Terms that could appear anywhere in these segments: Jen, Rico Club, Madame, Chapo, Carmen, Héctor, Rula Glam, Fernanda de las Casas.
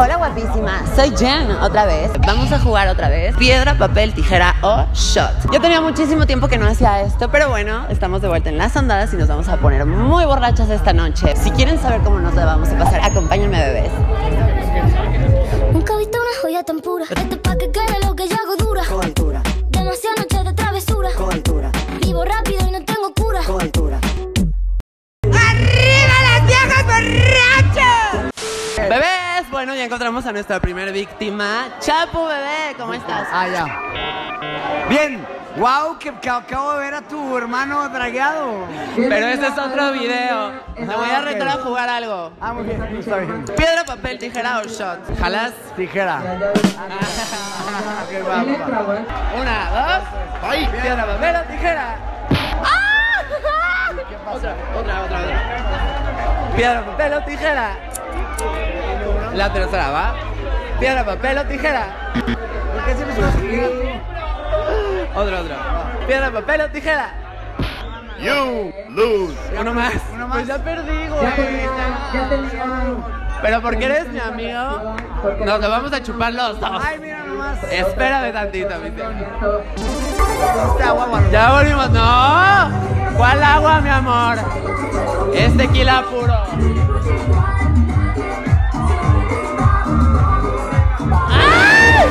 Hola guapísima, soy Jen otra vez. Vamos a jugar otra vez. Piedra, papel, tijera o shot. Yo tenía muchísimo tiempo que no hacía esto, pero bueno, estamos de vuelta en las andadas y nos vamos a poner muy borrachas esta noche. Si quieren saber cómo nos la vamos a pasar, acompáñenme, bebés. Nunca he visto una joya tan pura. Este pa' que quede lo que yo hago dura. Con altura. Demasiadas noches de travesura. Con altura. Vivo rápido y no tengo cura. Con altura. ¡Arriba las viejas borrachas! Bebés, bueno, ya encontramos a nuestra primera víctima. Chapo, bebé, ¿cómo estás? Ah, ya. Bien. Wow, que acabo de ver a tu hermano dragueado. Pero este es otro video. Te voy a retar a jugar algo. Ah, muy bien, está bien. Piedra, papel, tijera o shot. ¿Jalas? Tijera. Una, dos. Ahí. Piedra, papel o tijera. Otra. Piedra, papel o tijera. La tercera, ¿va? Piedra, papel o tijera. ¿Por qué siempre suena así? Otra. Piedra, papel o tijera. You lose. Uno más. Pues ya perdí, güey. Pero porque eres mi amigo, nos lo vamos a chupar los dos. Ay, mira nomás. Espérame tantito, mi tío. Ya volvimos. No. ¿Cuál agua, mi amor? Es tequila puro. ¡Ah!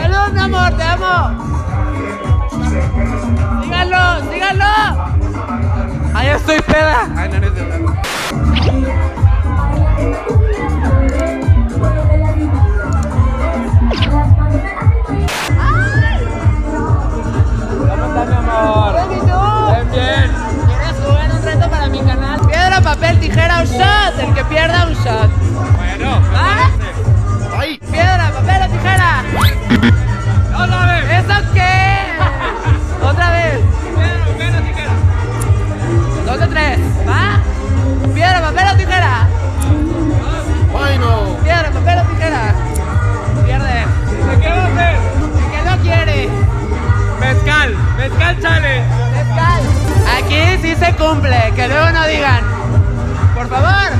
Salud, mi amor, te amo. ¡Díganlo! ¡Ahí estoy peda! Ay, no, no. ¿Cómo estás, mi amor? ¿Qué tú? Bien, bien. ¿Quieres jugar un reto para mi canal? Piedra, papel, tijera o shot. El que pierda un shot. Bueno. ¿Ah? Ay. Piedra, papel o tijera. No, no, no. ¿Eso qué? Otra vez. Piedra, papel o tijera. 2 de 3. ¿Va? Piedra, papel o tijera. Bueno. Piedra, papel o tijera. Pierde. ¿De qué va a hacer? ¿De qué no quiere? Mezcal. Mezcal chale. Mezcal. Aquí sí se cumple. Que luego no digan. Por favor.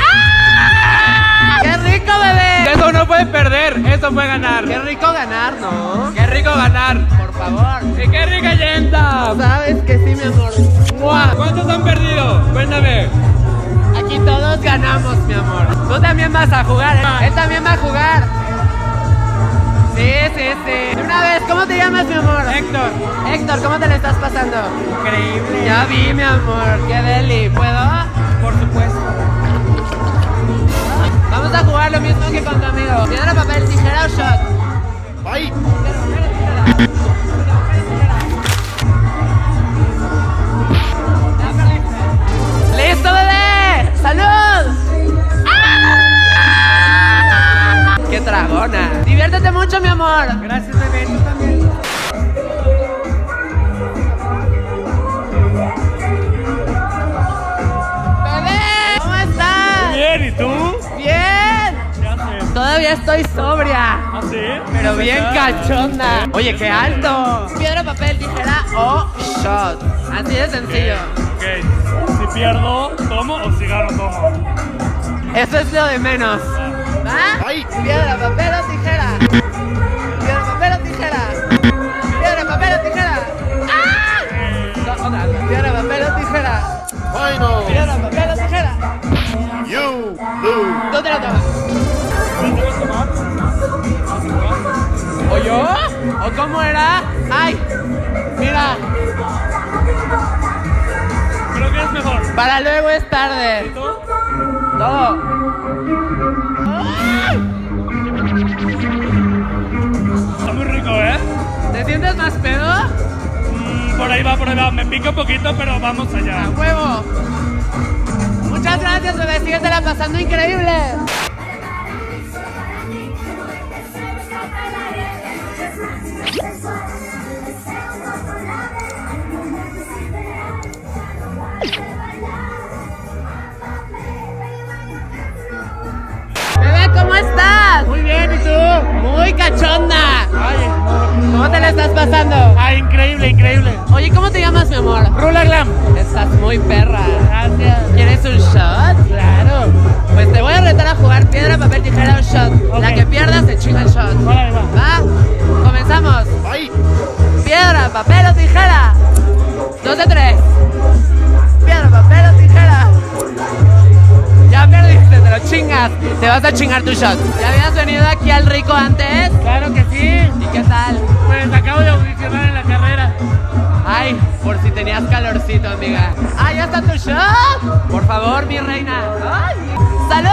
¡Ah! ¡Qué rico, bebé! Eso no puede perder. Eso puede ganar. Qué rico ganar, ¿no? Qué rico ganar. Por favor. ¡Y qué rica yenta! Sabes que sí, mi amor. ¡Mua! ¿Cuántos han perdido? Cuéntame. Aquí todos ganamos, mi amor. Tú también vas a jugar, ¿eh? Él también va a jugar. Sí. Una vez, ¿cómo te llamas, mi amor? Héctor. Héctor, ¿cómo te le estás pasando? Increíble. Ya vi, mi amor. ¡Qué deli! ¿Puedo? Por supuesto. Vamos a jugar lo mismo que con tu amigo. Piedra, papel, tijera o shot. ¡Ay! ¡Listo, bebé! ¡Salud! ¡Ah! ¡Qué dragona! ¡Diviértete mucho, mi amor! Gracias, bebé. Tú también. ¡Bebé! ¿Cómo estás? Muy bien, ¿y tú? Todavía estoy sobria. ¿Ah, sí? Pero bien cachonda. Oye, qué alto. Piedra, papel, tijera o shot. Así de sencillo. Ok. Si pierdo, tomo o si gano, tomo. Eso es lo de menos. ¿Va? Piedra, papel o tijera. Piedra, papel o tijera. Piedra, papel o tijera. ¡Ah! Otra. Piedra, papel o tijera. Bueno. Piedra, papel o tijera. You lose. ¿Dónde la tomas? ¿O yo? ¿O cómo era? ¡Ay! Mira. Creo que es mejor. Para luego es tarde. ¿Y todo? Todo. ¡Ay! Está muy rico, ¿eh? ¿Te sientes más pedo? Por ahí va. Me pica un poquito, pero vamos allá. ¡A huevo! Muchas gracias, bebé. Síguetela pasando increíble. Bebé, ¿cómo estás? Muy bien, ¿y tú? Muy cachonda. Ay, ¿cómo te la estás pasando? Ay, increíble. Oye, ¿cómo te llamas, mi amor? Rula Glam. Estás muy perra. Gracias. ¿Quieres un shot? Claro. Pues te voy a retar a jugar Piedra, papel, tijera o shot. Okay. La que pierda se chinga el shot. Vale, va. ¿Va? Comenzamos. Ahí. Piedra, papel o tijera. 2 de 3. Piedra, papel o tijera. Ya perdiste, te lo chingas. Te vas a chingar tu shot. ¿Ya habías venido aquí al Rico antes? Claro que sí. ¿Y qué tal? Pues acabo de audicionar en la carrera. Ay, por si tenías calorcito, amiga. Ah, ya está tu shot. Por favor, mi reina. Ay. ¡Salud!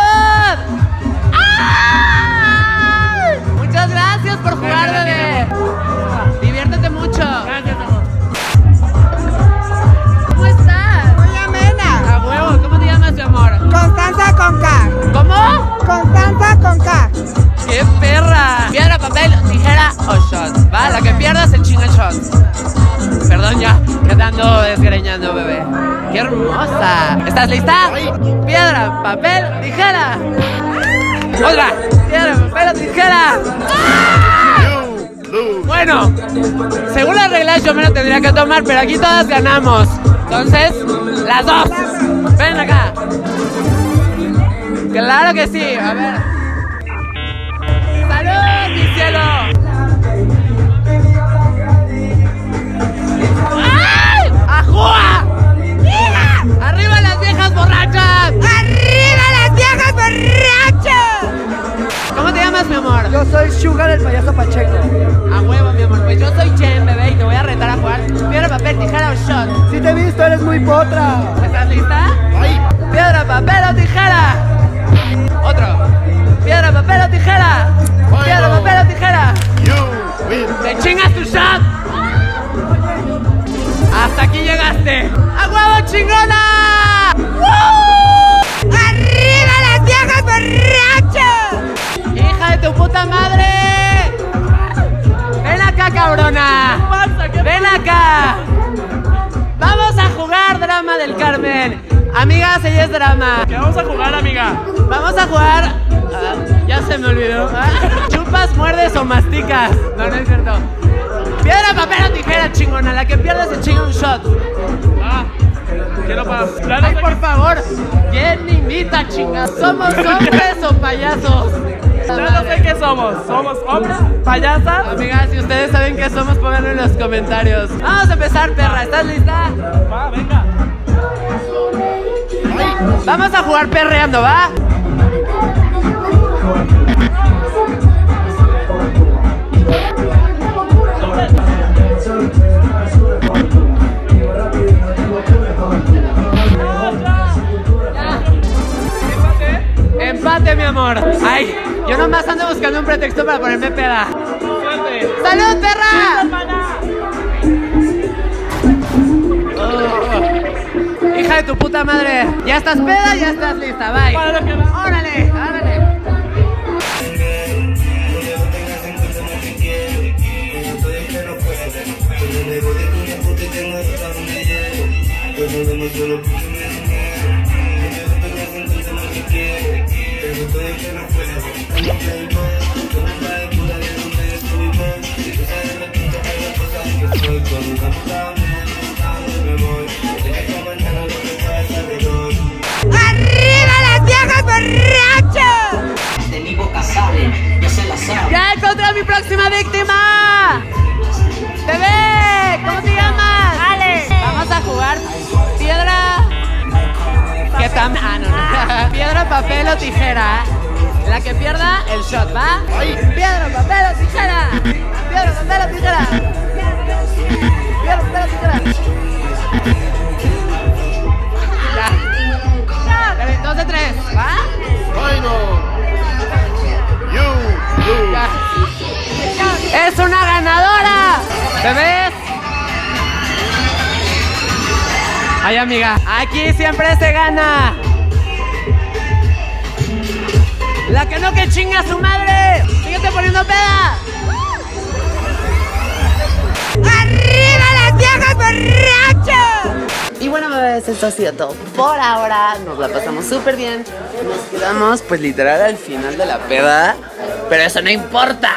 ¡Ay! Muchas gracias por jugar, bebé. Diviértete mucho. Gracias, amor. ¿Cómo estás? Muy amena. A huevo, ¿cómo te llamas, mi amor? Constanza con K. ¿Cómo? Constanza con K. ¡Qué perra! Piedra, papel, tijera o shot. Va, la que pierda se chinga el shot. Perdón ya, que te ando desgreñando, bebé. ¡Qué hermosa! ¿Estás lista? Piedra, papel, tijera. ¡Otra! Piedra, papel, tijera. ¡Ah! Bueno, según las reglas yo me lo tendría que tomar, pero aquí todas ganamos. Entonces, las dos. Ven acá. ¡Claro que sí! A ver. ¡Salud, mi cielo! ¡Ay! ¡Ajúa! ¡Arriba las viejas borrachas! ¡Arriba las viejas borrachas! ¿Cómo te llamas, mi amor? Yo soy Sugar, el payaso Pacheco. A huevo, mi amor. Pues yo soy Jen, bebé, y te voy a retar a jugar. Piedra, papel, tijera o shot. Si te he visto, eres muy potra. ¿Estás lista? ¡Ay! Piedra, papel o tijera. Otro. Piedra, papel o tijera. Piedra, papel o tijera. ¡Te chingas tu shot! ¡Hasta aquí llegaste! ¡A huevo, chingona! ¡Woo! ¡Arriba las viejas borrachas! ¡Hija de tu puta madre! ¡Ven acá, cabrona! ¡Ven acá! ¡Vamos a jugar drama del Carmen! Amigas, ella es drama. ¿Qué vamos a jugar, amiga? Vamos a jugar... ya se me olvidó. ¿Chupas, muerdes o masticas? No, no es cierto. Piedra, papel o tijera, chingona. La que pierda se chinga un shot. Ah, quiero para... Ay, por favor. ¿Quién invita, chinga? ¿Somos hombres o payasos? Yo no sé qué somos. ¿Somos hombres? ¿Payasas? Amigas, si ustedes saben qué somos, pónganlo en los comentarios. Vamos a empezar, perra. ¿Estás lista? Va, venga. Vamos a jugar perreando, ¿va? Empate, mi amor. Ay, yo nomás ando buscando un pretexto para ponerme peda. ¡Salud, perra! Oh. Hija de tu puta madre. Ya estás peda, ya estás lista. Bye. Órale, órale. ¡Arriba las viejas borrachas! De mi boca salen, yo se las saben. ¡Ya encontré a mi próxima víctima! ¡Bebé! ¿Cómo te llamas? ¡Ale! Vamos a jugar piedra... ¿Qué tan? Ah, no, no. Piedra, papel o tijera. La que pierda, el shot, ¿va? Piedra, papel o tijera. Piedra, papel o tijera. Piedra, papel o tijera. Ya. 2 de 3, ¿va? Ya. ¡Es una ganadora! ¿Bebés? Ay, amiga, aquí siempre se gana. La que no, que chinga a su madre. Síguete poniendo peda. ¡Arriba las viejas borrachas! Y bueno, bebés, esto ha sido todo por ahora. Nos la pasamos súper bien. Nos quedamos pues literal al final de la peda. Pero eso no importa.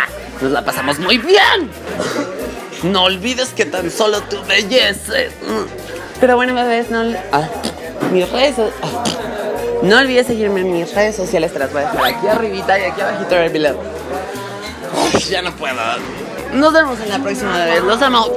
Nos la pasamos muy bien. No olvides que tan solo tu belleza. Pero bueno, bebés, no... mis redes... No olvides seguirme en mis redes sociales, te las voy a dejar aquí arribita y aquí abajito del video. Uf, ya no puedo. Nos vemos en la próxima vez. Los amo.